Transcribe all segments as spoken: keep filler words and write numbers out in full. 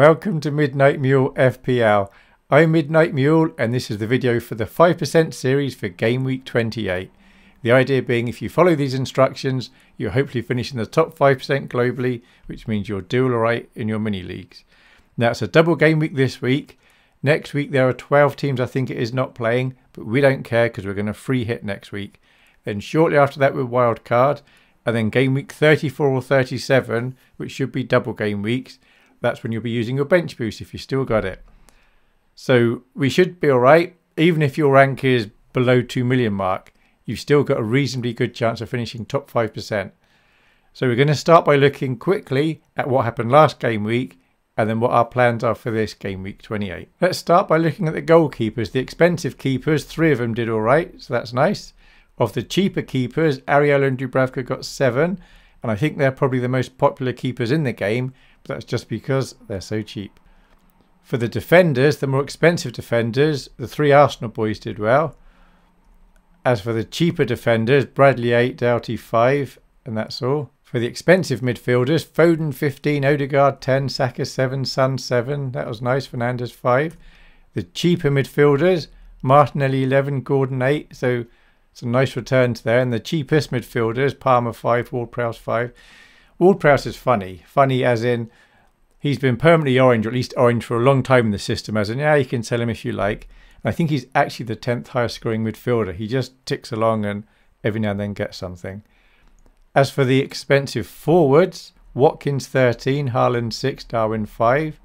Welcome to Midnight Mule F P L. I'm Midnight Mule and this is the video for the five percent series for game week twenty-eight. The idea being if you follow these instructions, you'll hopefully finish in the top five percent globally, which means you'll do all right in your mini leagues. Now it's a double game week this week. Next week there are twelve teams I think it is not playing, but we don't care because we're going to free hit next week. Then shortly after that we're wild card, and then game week thirty-four or thirty-seven, which should be double game weeks. That's when you'll be using your bench boost if you still got it. So we should be all right. Even if your rank is below two million mark, you've still got a reasonably good chance of finishing top five percent. So we're going to start by looking quickly at what happened last game week and then what our plans are for this game week twenty-eight. Let's start by looking at the goalkeepers. The expensive keepers, three of them did all right, so that's nice. Of the cheaper keepers, Ariola and Dubravka got seven, and I think they're probably the most popular keepers in the game. But that's just because they're so cheap. For the defenders, the more expensive defenders, the three Arsenal boys did well. As for the cheaper defenders, Bradley eight, Doughty five, and that's all. For the expensive midfielders, Foden fifteen, Odegaard ten, Saka seven, Son seven, that was nice, Fernandes five. The cheaper midfielders, Martinelli eleven, Gordon eight, so some nice returns there. And the cheapest midfielders, Palmer five, Ward Prowse five. Ward Prowse is funny, funny as in he's been permanently orange, or at least orange for a long time in the system, as in, yeah, you can sell him if you like. And I think he's actually the tenth highest scoring midfielder. He just ticks along and every now and then gets something. As for the expensive forwards, Watkins thirteen, Haaland six, Darwin five.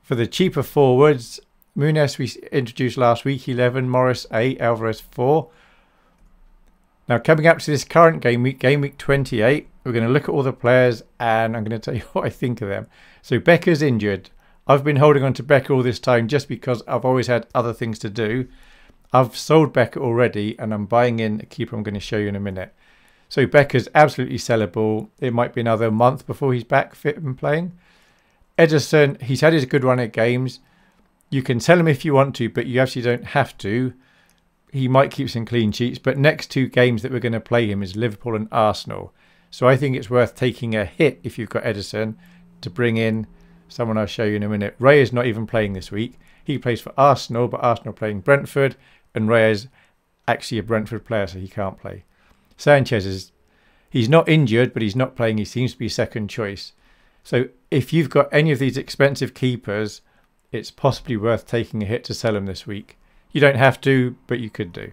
For the cheaper forwards, Muniz we introduced last week, eleven, Morris eight, Alvarez four. Now coming up to this current game week, game week twenty-eight, we're going to look at all the players and I'm going to tell you what I think of them. So Becker's injured. I've been holding on to Becker all this time just because I've always had other things to do. I've sold Becker already and I'm buying in a keeper I'm going to show you in a minute. So Becker's absolutely sellable. It might be another month before he's back fit and playing. Ederson, he's had his good run at games. You can sell him if you want to, but you actually don't have to. He might keep some clean sheets, but next two games that we're going to play him is Liverpool and Arsenal. So I think it's worth taking a hit if you've got Ederson to bring in someone I'll show you in a minute. Raya's not even playing this week. He plays for Arsenal, but Arsenal playing Brentford, and Raya's actually a Brentford player, so he can't play. Sanchez is, he's not injured, but he's not playing. He seems to be second choice. So if you've got any of these expensive keepers, it's possibly worth taking a hit to sell him this week. You don't have to, but you could do.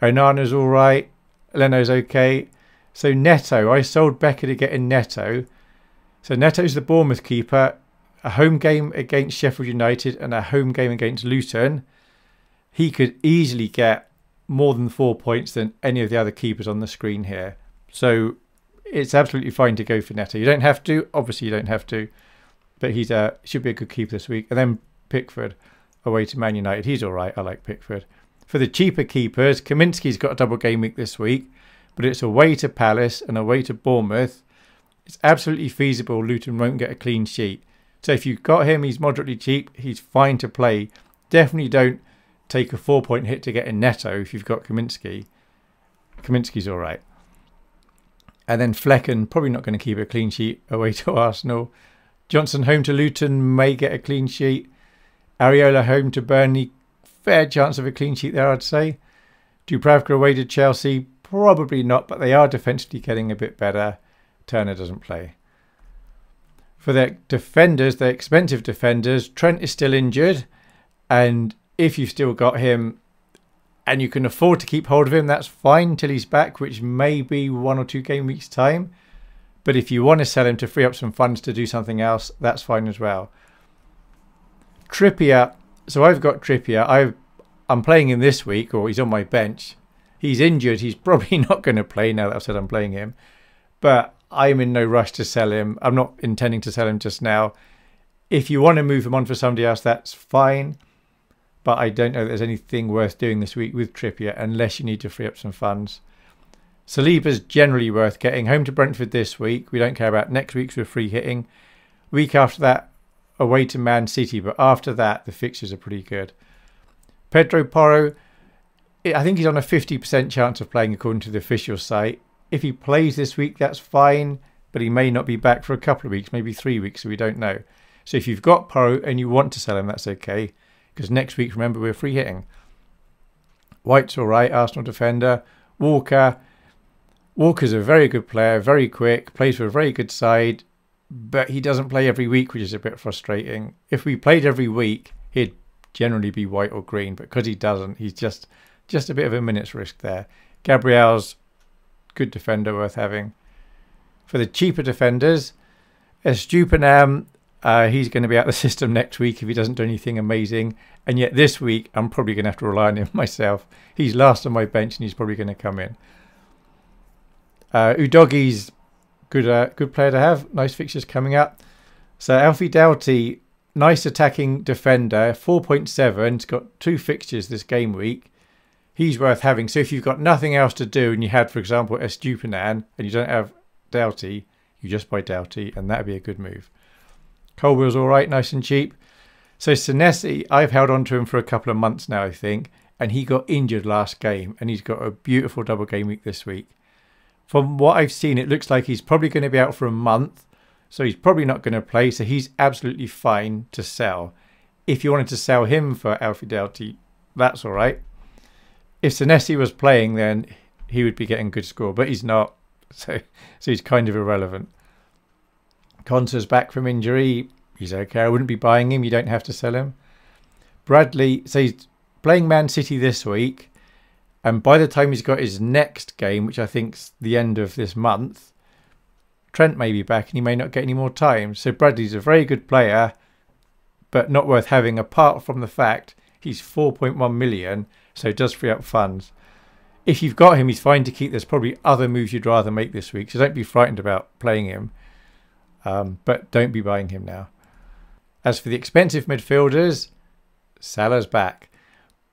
Onana's all right. Leno's okay. So Neto, I sold Becker to get in Neto. So Neto's the Bournemouth keeper. A home game against Sheffield United and a home game against Luton. He could easily get more than four points than any of the other keepers on the screen here. So it's absolutely fine to go for Neto. You don't have to. Obviously, you don't have to. But he's a, should be a good keeper this week. And then Pickford away to Man United. He's all right. I like Pickford. For the cheaper keepers, Kamiński's got a double game week this week, but it's away to Palace and away to Bournemouth. It's absolutely feasible Luton won't get a clean sheet. So if you've got him, he's moderately cheap. He's fine to play. Definitely don't take a four-point hit to get in Neto if you've got Kamiński. Kamiński's all right. And then Flecken, probably not going to keep a clean sheet, away to Arsenal. Johnson home to Luton, may get a clean sheet. Ariola home to Burnley, fair chance of a clean sheet there, I'd say. Dubravka away to Chelsea, probably not, but they are defensively getting a bit better. Turner doesn't play. For their defenders, their expensive defenders, Trent is still injured, and if you've still got him and you can afford to keep hold of him, that's fine till he's back, which may be one or two game weeks' time. But if you want to sell him to free up some funds to do something else, that's fine as well. Trippier, so I've got Trippier. I've, I'm playing him this week, or he's on my bench. He's injured. He's probably not going to play now that I've said I'm playing him. But I'm in no rush to sell him. I'm not intending to sell him just now. If you want to move him on for somebody else, that's fine. But I don't know that there's anything worth doing this week with Trippier unless you need to free up some funds. Saliba's generally worth getting. Home to Brentford this week. We don't care about next week's, we're free hitting. Week after that, away to Man City, but after that the fixtures are pretty good. Pedro Porro, I think he's on a fifty percent chance of playing according to the official site. If he plays this week, that's fine, but he may not be back for a couple of weeks, maybe three weeks, so we don't know. So if you've got Poe and you want to sell him, that's okay, because next week, remember, we're free hitting. White's all right, Arsenal defender. Walker. Walker's a very good player, very quick, plays for a very good side, but he doesn't play every week, which is a bit frustrating. If we played every week, he'd generally be white or green, but because he doesn't, he's just just a bit of a minute's risk there. Gabriel's good defender, worth having. For the cheaper defenders, Estupiñán, uh, he's going to be out of the system next week if he doesn't do anything amazing. And yet this week, I'm probably going to have to rely on him myself. He's last on my bench and he's probably going to come in. Uh, Udogi's good, uh, good player to have. Nice fixtures coming up. So Alfie Doughty, nice attacking defender, four point seven. He's got two fixtures this game week. He's worth having. So if you've got nothing else to do and you had, for example, Estupiñán and you don't have Doughty, you just buy Doughty and that'd be a good move. Colwell's all right, nice and cheap. So Senesi, I've held on to him for a couple of months now, I think, and he got injured last game and he's got a beautiful double game week this week. From what I've seen, it looks like he's probably going to be out for a month, so he's probably not going to play, so he's absolutely fine to sell. If you wanted to sell him for Alfie Doughty, that's all right. If Senesi was playing, then he would be getting good score, but he's not, so so he's kind of irrelevant. Conter's back from injury. He's okay. I wouldn't be buying him. You don't have to sell him. Bradley, so he's playing Man City this week, and by the time he's got his next game, which I think's the end of this month, Trent may be back and he may not get any more time. So Bradley's a very good player, but not worth having, apart from the fact he's four point one million, so it does free up funds. If you've got him, he's fine to keep. There's probably other moves you'd rather make this week, so don't be frightened about playing him, um, but don't be buying him now. As for the expensive midfielders, Salah's back.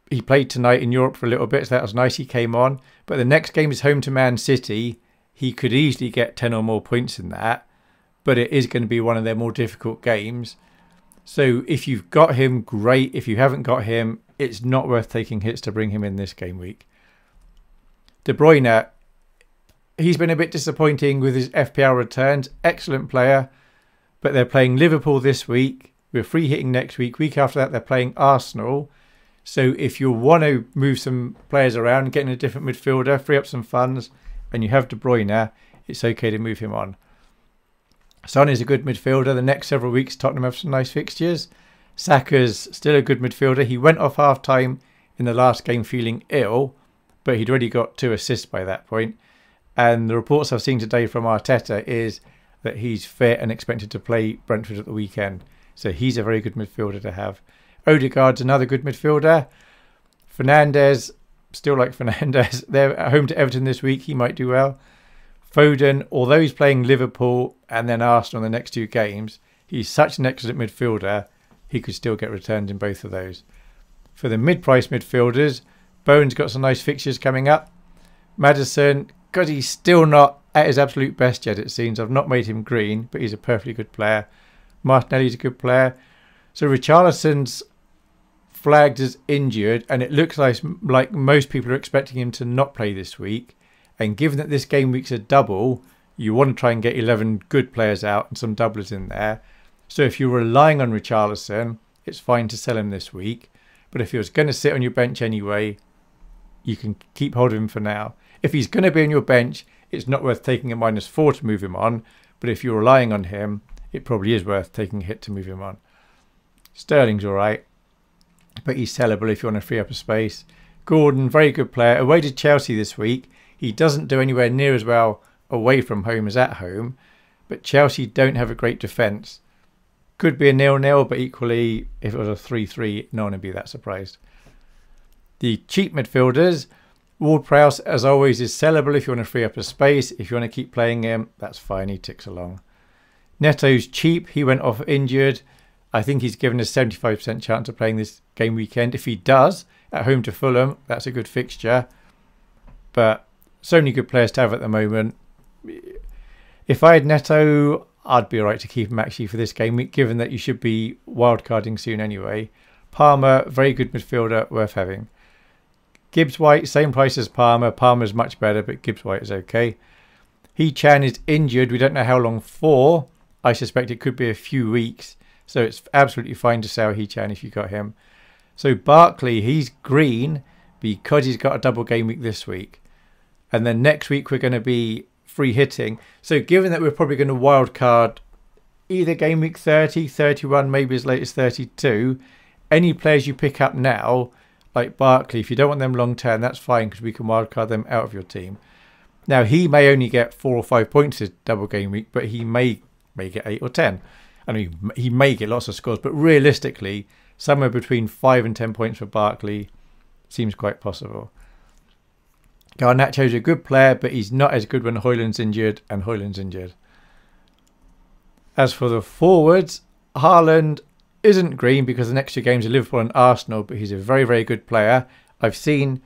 He played tonight in Europe for a little bit, so that was nice he came on. But the next game is home to Man City. He could easily get ten or more points in that, but it is going to be one of their more difficult games. So if you've got him, great. If you haven't got him, it's not worth taking hits to bring him in this game week. De Bruyne, he's been a bit disappointing with his F P L returns. Excellent player, but they're playing Liverpool this week. We're free hitting next week. Week after that, they're playing Arsenal. So if you want to move some players around, get in a different midfielder, free up some funds, and you have De Bruyne, it's okay to move him on. Son is a good midfielder. The next several weeks, Tottenham have some nice fixtures. Saka's still a good midfielder. He went off half-time in the last game feeling ill, but he'd already got two assists by that point. And the reports I've seen today from Arteta is that he's fit and expected to play Brentford at the weekend. So he's a very good midfielder to have. Odegaard's another good midfielder. Fernandes, still like Fernandes. They're at home to Everton this week. He might do well. Foden, although he's playing Liverpool and then Arsenal in the next two games, he's such an excellent midfielder, he could still get returns in both of those. For the mid-price midfielders, Bowen's got some nice fixtures coming up. Maddison, God, he's still not at his absolute best yet, it seems. I've not made him green, but he's a perfectly good player. Martinelli's a good player. So Richarlison's flagged as injured, and it looks like, like most people are expecting him to not play this week. And given that this game week's a double, you want to try and get eleven good players out and some doublers in there. So if you're relying on Richarlison, it's fine to sell him this week. But if he was going to sit on your bench anyway, you can keep hold of him for now. If he's going to be on your bench, it's not worth taking a minus four to move him on. But if you're relying on him, it probably is worth taking a hit to move him on. Sterling's all right, but he's sellable if you want to free up a space. Gordon, very good player. Away to Chelsea this week. He doesn't do anywhere near as well away from home as at home, but Chelsea don't have a great defence. Could be a nil nil, but equally, if it was a three three, no one would be that surprised. The cheap midfielders, Ward Prowse, as always, is sellable if you want to free up a space. If you want to keep playing him, that's fine. He ticks along. Neto's cheap. He went off injured. I think he's given a seventy-five percent chance of playing this game weekend. If he does, at home to Fulham, that's a good fixture. But so many good players to have at the moment. If I had Neto, I'd be all right to keep him actually for this game week, given that you should be wildcarding soon anyway. Palmer, very good midfielder, worth having. Gibbs-White, same price as Palmer. Palmer's much better, but Gibbs-White is okay. He Chan is injured. We don't know how long for. I suspect it could be a few weeks. So it's absolutely fine to sell Hee-chan if you got him. So Barkley, he's green because he's got a double game week this week. And then next week we're going to be free hitting. So given that we're probably going to wild card either game week thirty, thirty-one, maybe as late as thirty-two, any players you pick up now, like Barkley, if you don't want them long term, that's fine because we can wildcard them out of your team. Now, he may only get four or five points this double game week, but he may, may get eight or ten. I mean, he may get lots of scores, but realistically, somewhere between five and ten points for Barkley seems quite possible. Garnacho's a good player, but he's not as good when Haaland's injured, and Haaland's injured. As for the forwards, Haaland isn't green because the next two games are Liverpool and Arsenal, but he's a very, very good player. I've seen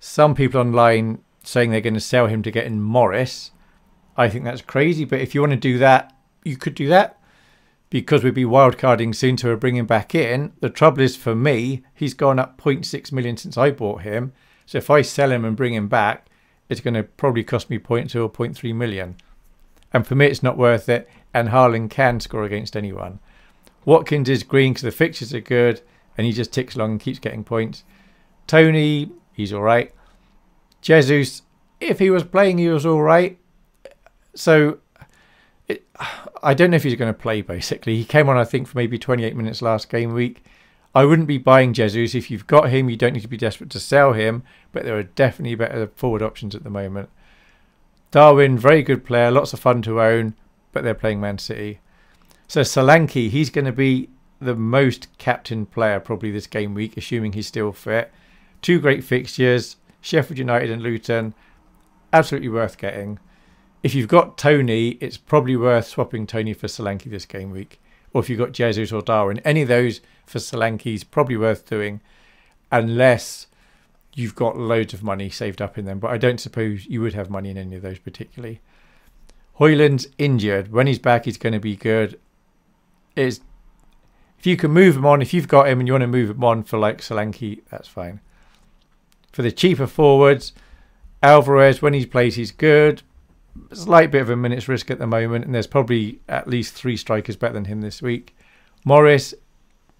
some people online saying they're going to sell him to get in Morris. I think that's crazy, but if you want to do that, you could do that because we'd be wildcarding soon, so we're bringing back in. The trouble is, for me, he's gone up zero point six million since I bought him, so if I sell him and bring him back, it's going to probably cost me zero point two or zero point three million. And for me, it's not worth it, and Haaland can score against anyone. Watkins is green because the fixtures are good and he just ticks along and keeps getting points. Tony, he's all right. Jesus, if he was playing, he was all right. So it, I don't know if he's going to play, basically. He came on, I think, for maybe twenty-eight minutes last game week. I wouldn't be buying Jesus. If you've got him, you don't need to be desperate to sell him, but there are definitely better forward options at the moment. Darwin, very good player, lots of fun to own, but they're playing Man City. So Solanke, he's going to be the most captain player probably this game week, assuming he's still fit. Two great fixtures, Sheffield United and Luton. Absolutely worth getting. If you've got Tony, it's probably worth swapping Tony for Solanke this game week. Or if you've got Jesus or Darwin, any of those for Solanke is probably worth doing, unless you've got loads of money saved up in them. But I don't suppose you would have money in any of those particularly. Haaland's injured. When he's back, he's going to be good. Is if you can move him on, if you've got him and you want to move him on for like Solanke, that's fine. For the cheaper forwards, Alvarez, when he plays, he's good. Slight bit of a minute's risk at the moment, and there's probably at least three strikers better than him this week. Morris,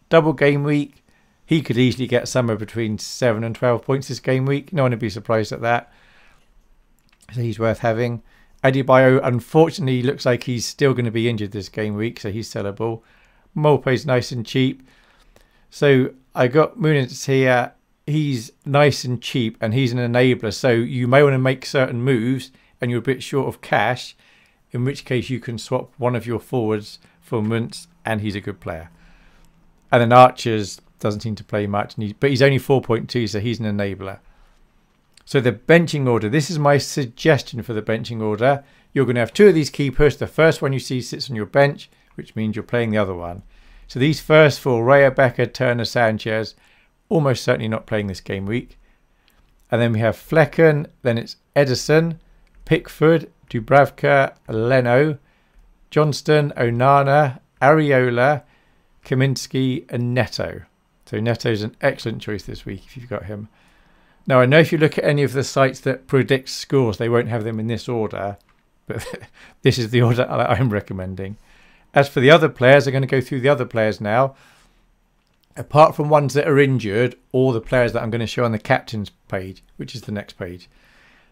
double game week, he could easily get somewhere between seven and twelve points this game week. No one would be surprised at that. So he's worth having. Adebayo, unfortunately, looks like he's still going to be injured this game week, so he's sellable. Molpe's nice and cheap. So I got Muniz here. He's nice and cheap, and he's an enabler. So you may want to make certain moves, and you're a bit short of cash, in which case you can swap one of your forwards for Muntz, and he's a good player. And then Archers doesn't seem to play much, but he's only four point two, so he's an enabler. So the benching order, this is my suggestion for the benching order. You're going to have two of these keepers. The first one you see sits on your bench, which means you're playing the other one. So these first four, Raya, Becker, Turner, Sanchez, almost certainly not playing this game week. And then we have Flecken, then it's Ederson, Pickford, Dubravka, Leno, Johnston, Onana, Areola, Kaminski, and Neto. So Neto's an excellent choice this week if you've got him. Now, I know if you look at any of the sites that predict scores, they won't have them in this order, but this is the order that I'm recommending. As for the other players, I'm going to go through the other players now. Apart from ones that are injured, all the players that I'm going to show on the captain's page, which is the next page.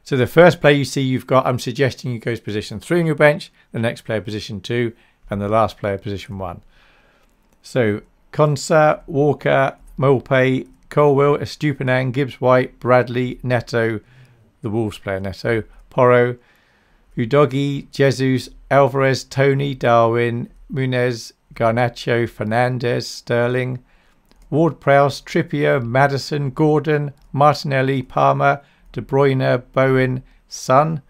So the first player you see you've got, I'm suggesting you go to position three on your bench, the next player position two, and the last player position one. So Konsa, Walker, Molpe, Colwell, Estupiñán, Gibbs-White, Bradley, Neto, the Wolves player Neto, Porro, Udogie, Jesus, Alvarez, Tony, Darwin, Muniz, Garnacho, Fernandes, Sterling, Ward Prowse, Trippier, Maddison, Gordon, Martinelli, Palmer, De Bruyne, Bowen, Son,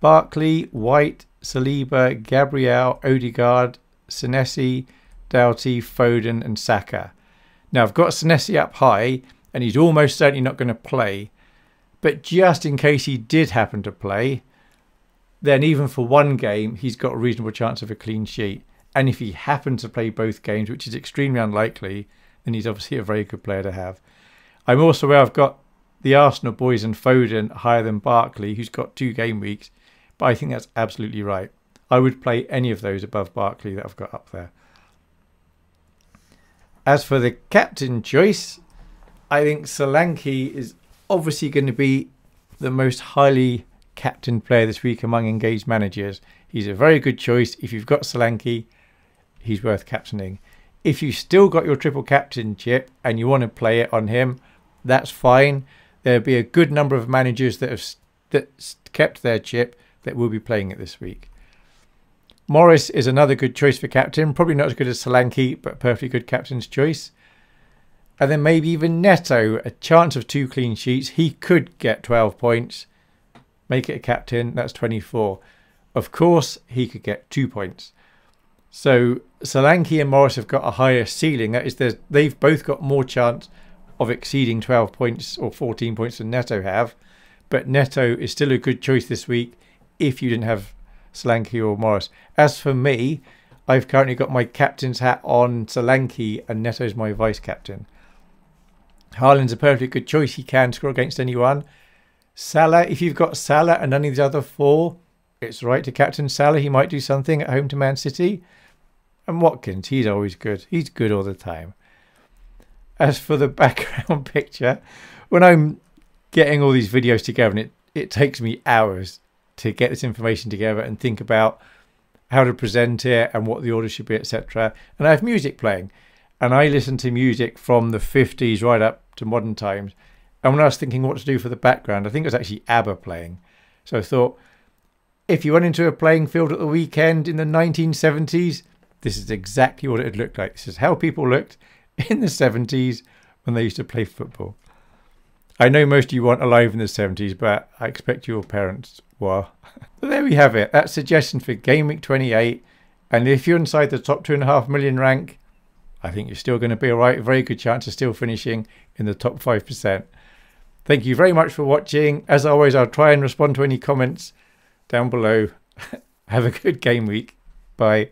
Barkley, White, Saliba, Gabriel, Odegaard, Senesi, Doughty, Foden and Saka. Now, I've got Senesi up high, and he's almost certainly not going to play. But just in case he did happen to play, then even for one game, he's got a reasonable chance of a clean sheet. And if he happened to play both games, which is extremely unlikely, then he's obviously a very good player to have. I'm also aware I've got the Arsenal boys and Foden higher than Barkley, who's got two game weeks. But I think that's absolutely right. I would play any of those above Barkley that I've got up there. As for the captain choice, I think Solanke is obviously going to be the most highly captained player this week among engaged managers. He's a very good choice. If you've got Solanke, he's worth captaining. If you've still got your triple captain chip and you want to play it on him, that's fine. There'll be a good number of managers that have that kept their chip that will be playing it this week. Morris is another good choice for captain. Probably not as good as Solanke, but perfectly good captain's choice. And then maybe even Neto, a chance of two clean sheets. He could get twelve points. Make it a captain, that's twenty-four. Of course, he could get two points. So Solanke and Morris have got a higher ceiling. That is, they've both got more chance of exceeding twelve points or fourteen points than Neto have. But Neto is still a good choice this week if you didn't have Solanke or Morris. As for me, I've currently got my captain's hat on Solanke and Neto's my vice-captain. Haaland's a perfectly good choice. He can score against anyone. Salah, if you've got Salah and none of these other four, it's right to captain Salah. He might do something at home to Man City. And Watkins, he's always good. He's good all the time. As for the background picture, when I'm getting all these videos together, and it, it takes me hours to get this information together and think about how to present it and what the order should be, et cetera. And I have music playing. And I listen to music from the fifties right up to modern times. And when I was thinking what to do for the background, I think it was actually ABBA playing. So I thought, if you went into a playing field at the weekend in the nineteen seventies, this is exactly what it had looked like. This is how people looked in the seventies when they used to play football. I know most of you weren't alive in the seventies, but I expect your parents were. So there we have it. That's suggestion for Game Week twenty-eight. And if you're inside the top two and a half million rank, I think you're still going to be all right. Very good chance of still finishing in the top five percent. Thank you very much for watching. As always, I'll try and respond to any comments down below. Have a good game week. Bye.